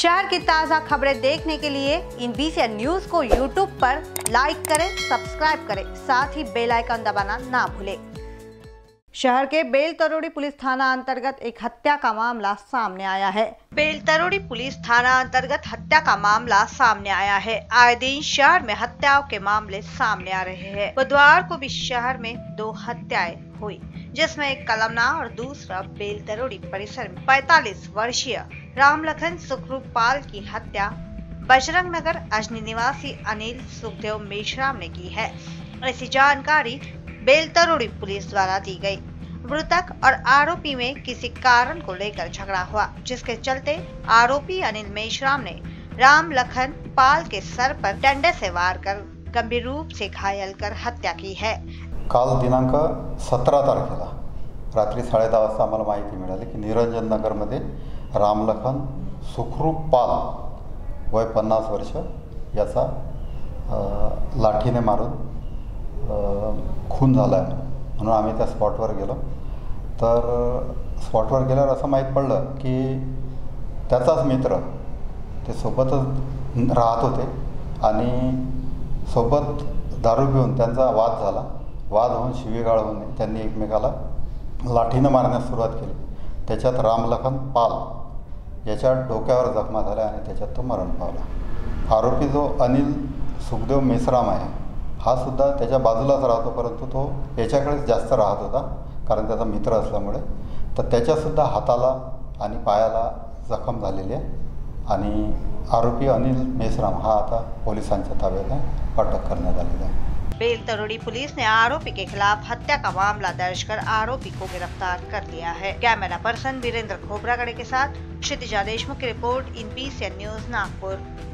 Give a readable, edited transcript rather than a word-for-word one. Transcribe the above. शहर की ताज़ा खबरें देखने के लिए INBCN न्यूज़ को YouTube पर लाइक करें, सब्सक्राइब करें, साथ ही बेल आइकन दबाना ना भूलें। शहर के बेलतरोड़ी पुलिस थाना अंतर्गत एक हत्या का मामला सामने आया है। बेलतरोड़ी पुलिस थाना अंतर्गत हत्या का मामला सामने आया है। आए दिन शहर में हत्याओं के मामले सामने आ रहे हैं। बुधवार को भी शहर में 2 हत्याएं हुई, जिसमें एक कलमना और दूसरा बेलतरोड़ी परिसर में 45 वर्षीय रामलखन सुखरू पाल की हत्या बजरंग नगर अजनी निवासी अनिल सुखदेव मेशराम ने की है। ऐसी जानकारी बेलतरोड़ी पुलिस द्वारा दी गई। मृतक और आरोपी में किसी कारण को लेकर झगड़ा हुआ, जिसके चलते आरोपी अनिल मेशराम ने रामलखन पाल के सर पर डंडे से वार कर गंभीर रूप से घायल कर हत्या की है। काल दिनांक 17 तारखेला रात्री 10:30 आम्हाला माहिती मिळाली की निरंजन नगर मध्ये रामलखन सुखरू पाल वय 50 वर्ष याचा लाठीने मारून खून झाला आहे म्हणून आम्ही त्या स्पॉटवर गेलो। तर स्पॉटवर गेल्यावर असं माहीत पडलं की त्याचाच मित्र ते सोबतच राहत होते आणि सोबत दारू पिऊन त्यांचा वाद झाला। वाद होऊन शिवीगाळ होऊन त्यांनी एकमेकाला लाठीनं मारण्यास सुरुवात केली। त्याच्यात रामलखन पाल याच्या डोक्यावर जखमा झाल्या आणि त्याच्यात तो मरण पावला। आरोपी जो अनिल सुखदेव मेशराम आहे हा सुद्धा त्याच्या बाजूलाच राहतो, परंतु तो याच्याकडेच जास्त राहत होता कारण त्याचा मित्र असल्यामुळे। तर त्याच्यासुद्धा हाताला आणि पायाला जखम झालेली आहे आणि आरोपी अनिल मेशराम हा आता पोलिसांच्या ताब्यात अटक करण्यात आलेला आहे। बेलतरोड़ी पुलिस ने आरोपी के खिलाफ हत्या का मामला दर्ज कर आरोपी को गिरफ्तार कर लिया है। कैमरा पर्सन वीरेंद्र खोब्रागड़े के साथ क्षितिजा देशमुख की रिपोर्ट INBCN न्यूज़ नागपुर।